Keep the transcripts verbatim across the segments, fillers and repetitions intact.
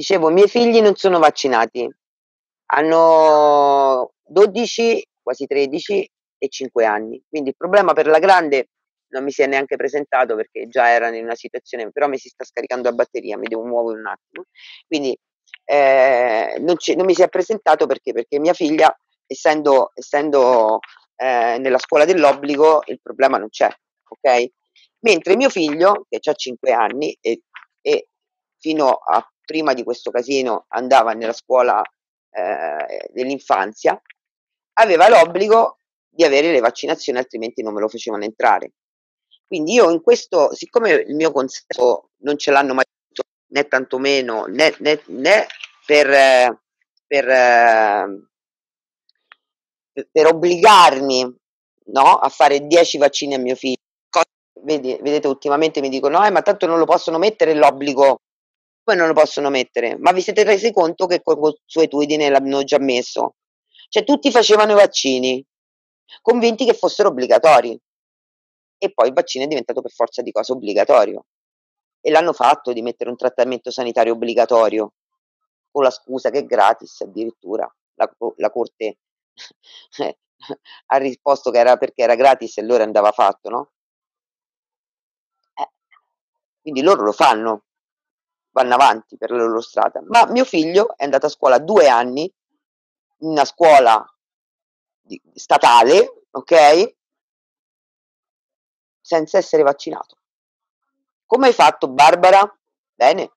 Dicevo, i miei figli non sono vaccinati, hanno dodici, quasi tredici e cinque anni, quindi il problema per la grande non mi si è neanche presentato perché già erano in una situazione, però mi si sta scaricando la batteria, mi devo muovere un attimo, quindi eh, non, non mi si è presentato perché, perché mia figlia, essendo, essendo eh, nella scuola dell'obbligo, il problema non c'è, ok? Mentre mio figlio, che ha cinque anni e, e fino a prima di questo casino andava nella scuola eh, dell'infanzia, aveva l'obbligo di avere le vaccinazioni, altrimenti non me lo facevano entrare. Quindi io in questo, siccome il mio consenso non ce l'hanno mai detto, né tantomeno, né, né, né per, per, per obbligarmi, no, a fare dieci vaccini a mio figlio, Vedi, vedete ultimamente mi dicono, eh, ma tanto non lo possono mettere l'obbligo, poi non lo possono mettere, ma vi siete resi conto che con consuetudine l'hanno già messo? Cioè tutti facevano i vaccini, convinti che fossero obbligatori, e poi il vaccino è diventato per forza di cosa obbligatorio, e l'hanno fatto di mettere un trattamento sanitario obbligatorio, con la scusa che è gratis addirittura, la, la Corte ha risposto che era perché era gratis e allora andava fatto, no? Quindi loro lo fanno, vanno avanti per la loro strada. Ma mio figlio è andato a scuola due anni, in una scuola di, statale, ok? Senza essere vaccinato. Come hai fatto, Barbara? Bene,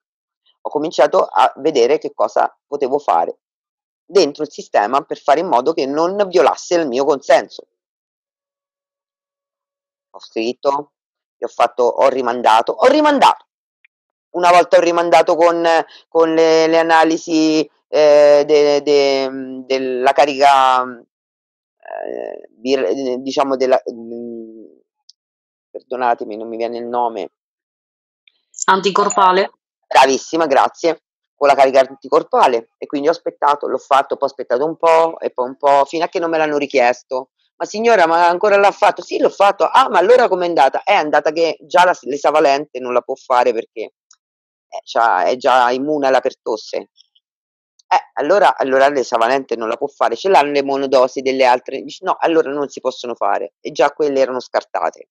ho cominciato a vedere che cosa potevo fare dentro il sistema per fare in modo che non violasse il mio consenso. Ho scritto... Ho fatto, ho rimandato, ho rimandato. Una volta ho rimandato con, con le, le analisi eh, de, de, della carica, eh, vir, diciamo, della, mh, perdonatemi, non mi viene il nome. Anticorpale. Bravissima, grazie. Con la carica anticorpale. E quindi ho aspettato, l'ho fatto, poi ho aspettato un po' e poi un po', fino a che non me l'hanno richiesto. Ma signora, ma ancora l'ha fatto? Sì, l'ho fatto. Ah, ma allora com'è andata? È andata che già la, l'esavalente non la può fare perché è già, è già immune alla pertosse. Eh, allora, allora l'esavalente non la può fare. Ce l'hanno le monodosi delle altre? Dice, no, allora non si possono fare. E già quelle erano scartate.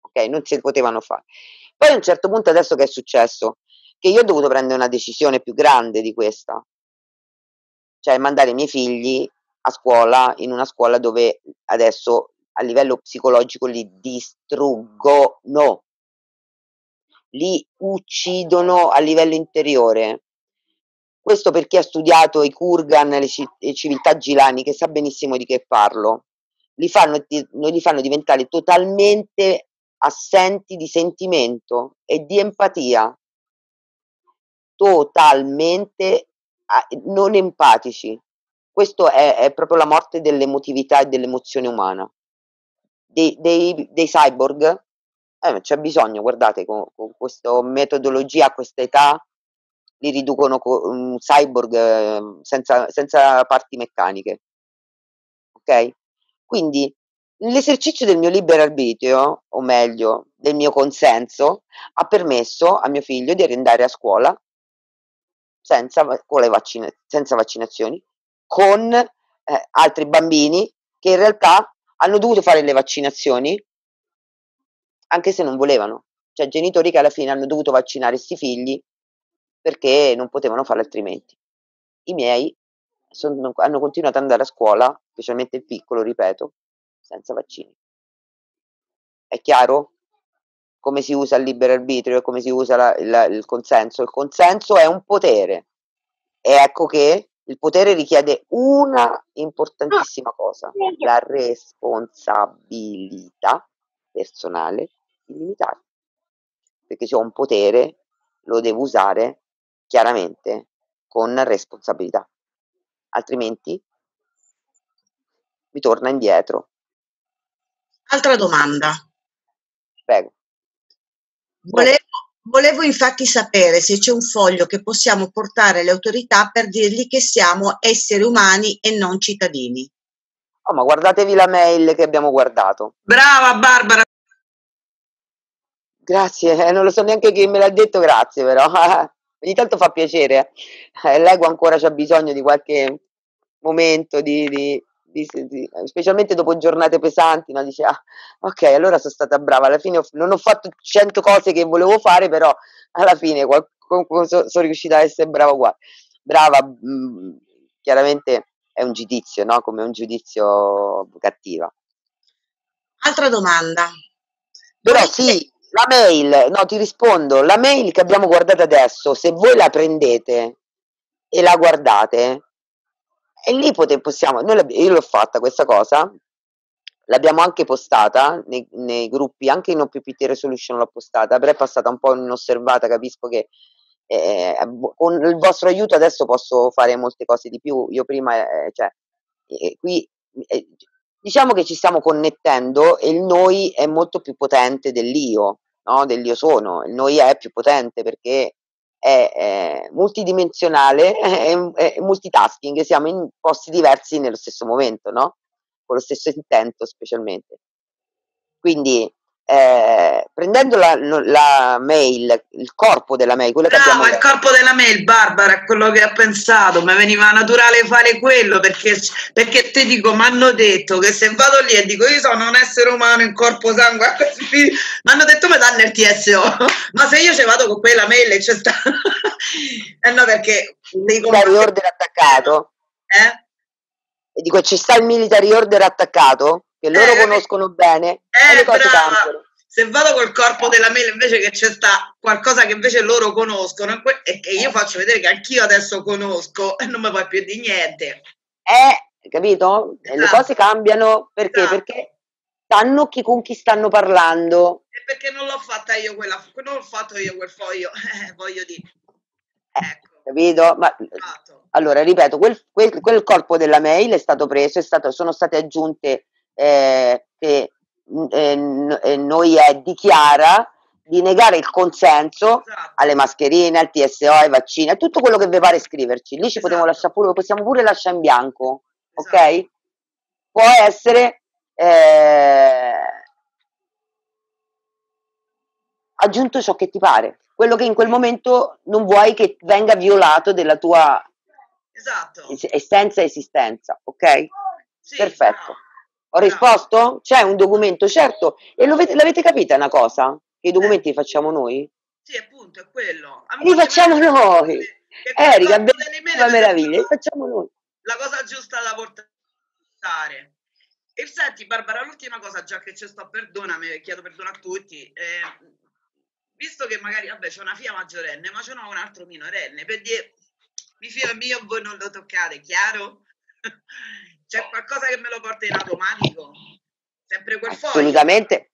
Ok, non si potevano fare. Poi a un certo punto adesso che è successo? Che io ho dovuto prendere una decisione più grande di questa. Cioè mandare i miei figli a scuola, in una scuola dove adesso a livello psicologico li distruggono, li uccidono a livello interiore. Questo per chi ha studiato i Kurgan, le, le civiltà Gilani, che sa benissimo di che parlo, li fanno, li fanno diventare totalmente assenti di sentimento e di empatia, totalmente non empatici. Questo è, è proprio la morte dell'emotività e dell'emozione umana. Dei, dei, dei cyborg, eh, c'è bisogno, guardate, con, con questa metodologia, a questa età, li riducono un cyborg eh, senza, senza parti meccaniche. Ok? Quindi l'esercizio del mio libero arbitrio, o meglio, del mio consenso, ha permesso a mio figlio di andare a scuola senza, con le vaccina, senza vaccinazioni, con eh, altri bambini che in realtà hanno dovuto fare le vaccinazioni anche se non volevano, cioè genitori che alla fine hanno dovuto vaccinare questi figli perché non potevano fare altrimenti. I miei sono, hanno continuato ad andare a scuola, specialmente il piccolo, ripeto, senza vaccini. È chiaro come si usa il libero arbitrio e come si usa la, la, il consenso? Il consenso è un potere, e ecco che il potere richiede una importantissima cosa, la responsabilità personale illimitata, perché se ho un potere lo devo usare chiaramente con responsabilità, altrimenti mi torna indietro. Altra domanda. Prego. Volevo... Volevo infatti sapere se c'è un foglio che possiamo portare alle autorità per dirgli che siamo esseri umani e non cittadini. Oh, ma guardatevi la mail che abbiamo guardato. Brava Barbara! Grazie, non lo so neanche chi me l'ha detto, grazie però. ogni tanto fa piacere, eh, l'ego ancora c'ha bisogno di qualche momento, di, di, di, di, specialmente dopo giornate pesanti, ma dice, ah, ok, allora sono stata brava, alla fine ho, non ho fatto cento cose che volevo fare, però alla fine qualcuno, so, sono riuscita a essere brava uguale. Brava, mh, chiaramente è un giudizio, no? Come un giudizio cattiva. Altra domanda. Però sì, la mail, no, ti rispondo, la mail che abbiamo guardato adesso, se voi la prendete e la guardate, e lì possiamo, noi io l'ho fatta questa cosa, l'abbiamo anche postata nei, nei gruppi, anche in O P P T Resolution l'ho postata, però è passata un po' inosservata, capisco che eh, con il vostro aiuto adesso posso fare molte cose di più, io prima, eh, cioè, eh, qui... Eh, diciamo che ci stiamo connettendo e il noi è molto più potente dell'io, no? Dell'io sono, il noi è più potente perché è, è multidimensionale, è, è multitasking, siamo in posti diversi nello stesso momento, no? Con lo stesso intento specialmente. Quindi eh, prendendo la, la mail, il corpo della mail, quello no, che abbiamo... il corpo della mail, Barbara, quello che ha pensato, mi veniva naturale fare quello perché, perché ti dico, mi hanno detto che se vado lì e dico io sono un essere umano in corpo sangue, mi hanno detto mi danno il T S O, ma se io ci vado con quella mail e c'è sta... eh no, perché... military order attaccato? Eh? E dico, ci sta il military order attaccato? Che loro eh, conoscono bene, eh, e le cose cambiano. Se vado col corpo della mail invece che c'è sta qualcosa che invece loro conoscono e che io faccio vedere che anch'io adesso conosco e non mi puoi più di niente. Eh, capito? Esatto. Le cose cambiano perché? Esatto. Perché sanno chi, con chi stanno parlando. E perché non l'ho fatta io quella, non l'ho fatto io quel foglio, eh, voglio dire. Ecco. Capito? Ma, esatto. Allora, ripeto, quel, quel, quel corpo della mail è stato preso, è stato, sono state aggiunte... Eh, che eh, eh, noi è dichiara di negare il consenso, esatto, alle mascherine, al T S O, ai vaccini, a tutto quello che vi pare scriverci. Lì ci, esatto, potremmo lasciare pure, possiamo pure lasciare in bianco, esatto, ok? Può essere eh, aggiunto ciò che ti pare, quello che in quel momento non vuoi che venga violato della tua, esatto, es essenza e esistenza, ok? Sì, perfetto. No. Ho risposto? C'è un documento, certo, e l'avete capita una cosa? Che i documenti eh. li facciamo noi? Sì, appunto, è quello. A li facciamo noi. Erika, bellissima meraviglia, li facciamo noi. La cosa giusta da portare. E senti, Barbara, l'ultima cosa, già che ci sto, perdonami, chiedo perdono a tutti, eh, visto che magari, vabbè, c'è una figlia maggiorenne, ma c'è un altro minorenne, per dire, mi figlio mio, voi non lo toccate, chiaro? C'è qualcosa che me lo porta in automatico? Sempre quel foglio? Assolutamente,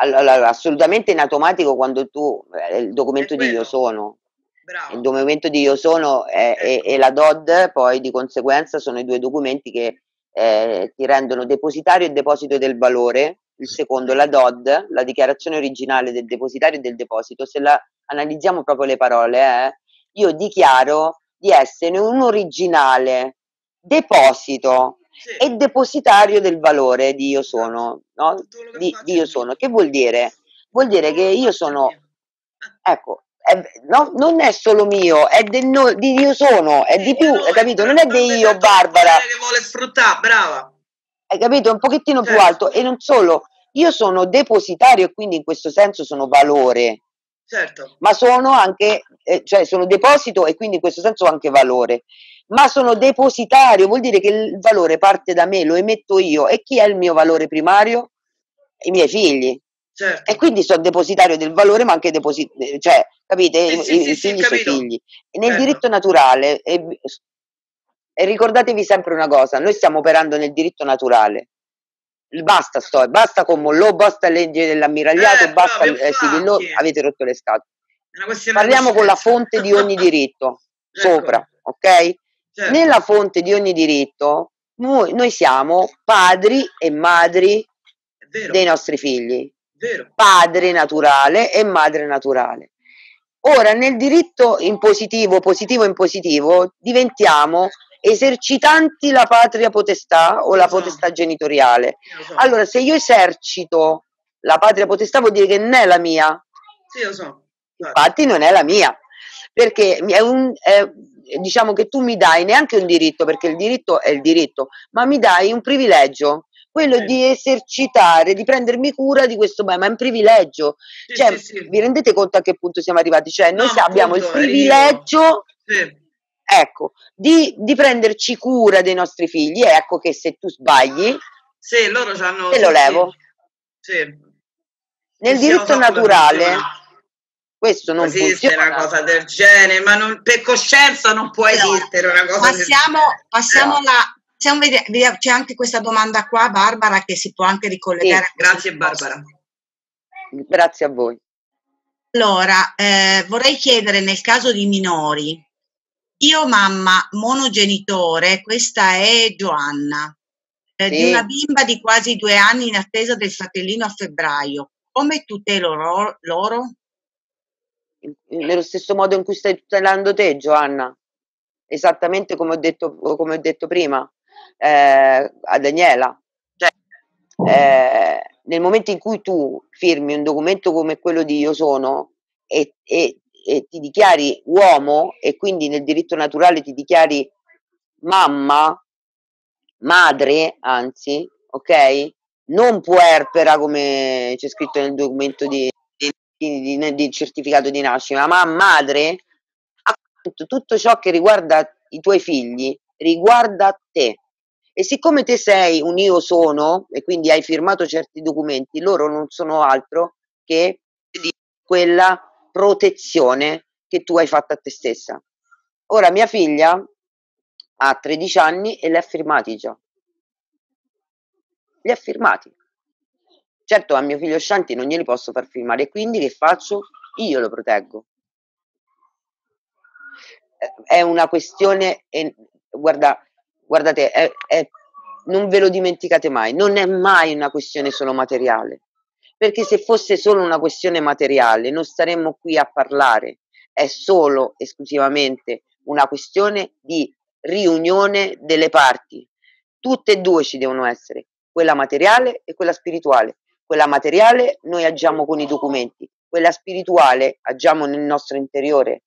allora, assolutamente in automatico quando tu, il documento di io sono, bravo, il documento di io sono è, ecco, e, e la D O D poi di conseguenza sono i due documenti che eh, ti rendono depositario e deposito del valore, il secondo la D O D, la dichiarazione originale del depositario e del deposito, se la analizziamo proprio le parole, eh, io dichiaro di essere un originale deposito, sì, e depositario del valore di io sono, no? Di, di io sono, che vuol dire? Vuol dire che io sono, ecco, è, no, non è solo mio, è del no, di io sono, è di più, hai capito? Non è di io, Barbara, che vuole sfruttare, brava, hai capito? È un pochettino più alto, e non solo, io sono depositario e quindi in questo senso sono valore, certo, ma sono anche, eh, cioè sono deposito e quindi in questo senso anche valore. Ma sono depositario, vuol dire che il valore parte da me, lo emetto io, e chi è il mio valore primario? I miei figli, certo, e quindi sono depositario del valore ma anche depositario, cioè, capite, eh, sì, i, sì, i figli, sì, sono figli, e nel, certo, diritto naturale, e, e ricordatevi sempre una cosa, noi stiamo operando nel diritto naturale, basta sto, basta con Mollò, basta legge dell'ammiragliato, eh, basta eh, Sivillò, avete rotto le scatole, parliamo con la fonte di ogni diritto, ecco, sopra, ok? Certo. Nella fonte di ogni diritto noi, noi siamo padri e madri dei nostri figli, vero, padre naturale e madre naturale. Ora nel diritto impositivo, positivo e impositivo, diventiamo esercitanti la patria potestà o la potestà genitoriale. Allora se io esercito la patria potestà vuol dire che non è la mia, infatti non è la mia. perché è un, è, diciamo che tu mi dai neanche un diritto, perché il diritto è il diritto, ma mi dai un privilegio, quello di esercitare, di prendermi cura di questo bene, ma è un privilegio. Sì, cioè, sì, sì. Vi rendete conto a che punto siamo arrivati? Cioè, noi no, abbiamo il privilegio sì. ecco, di, di prenderci cura dei nostri figli, ecco che se tu sbagli, sì, loro c'hanno, te lo levo. Sì. Sì. Nel sì, diritto naturale, questo non esiste funziona. Una cosa del genere, ma non, per coscienza non può esistere una cosa passiamo, del passiamo no. la... C'è anche questa domanda qua, Barbara, che si può anche ricollegare. Sì, grazie Barbara. Grazie a voi. Allora, eh, vorrei chiedere nel caso di minori, io mamma monogenitore, questa è Giovanna, eh, sì. di una bimba di quasi due anni in attesa del fratellino a febbraio, come tutelo loro? loro? Nello stesso modo in cui stai tutelando te, Giovanna, esattamente come ho detto, come ho detto prima. Eh, a Daniela, cioè, eh, nel momento in cui tu firmi un documento come quello di Io Sono e, e, e ti dichiari uomo, e quindi nel diritto naturale ti dichiari mamma, madre, anzi, ok? Non puerpera come c'è scritto nel documento di, di, di, di certificato di nascita, ma madre, tutto ciò che riguarda i tuoi figli riguarda te. E siccome te sei un io sono e quindi hai firmato certi documenti, loro non sono altro che quella protezione che tu hai fatto a te stessa. Ora mia figlia ha tredici anni e li ha firmati già. Li ha firmati. Certo a mio figlio Shanti non glieli posso far firmare, quindi che faccio? Io lo proteggo. È una questione... Guarda, guardate, è, è, non ve lo dimenticate mai, non è mai una questione solo materiale, perché se fosse solo una questione materiale non staremmo qui a parlare, è solo esclusivamente una questione di riunione delle parti, tutte e due ci devono essere, quella materiale e quella spirituale. Quella materiale noi agiamo con i documenti, quella spirituale agiamo nel nostro interiore.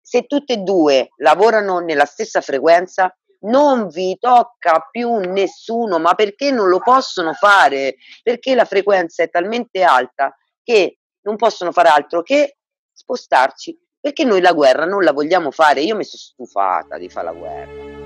Se tutte e due lavorano nella stessa frequenza, non vi tocca più nessuno, ma perché non lo possono fare? Perché la frequenza è talmente alta che non possono fare altro che spostarci, perché noi la guerra non la vogliamo fare. Io mi sono stufata di fare la guerra.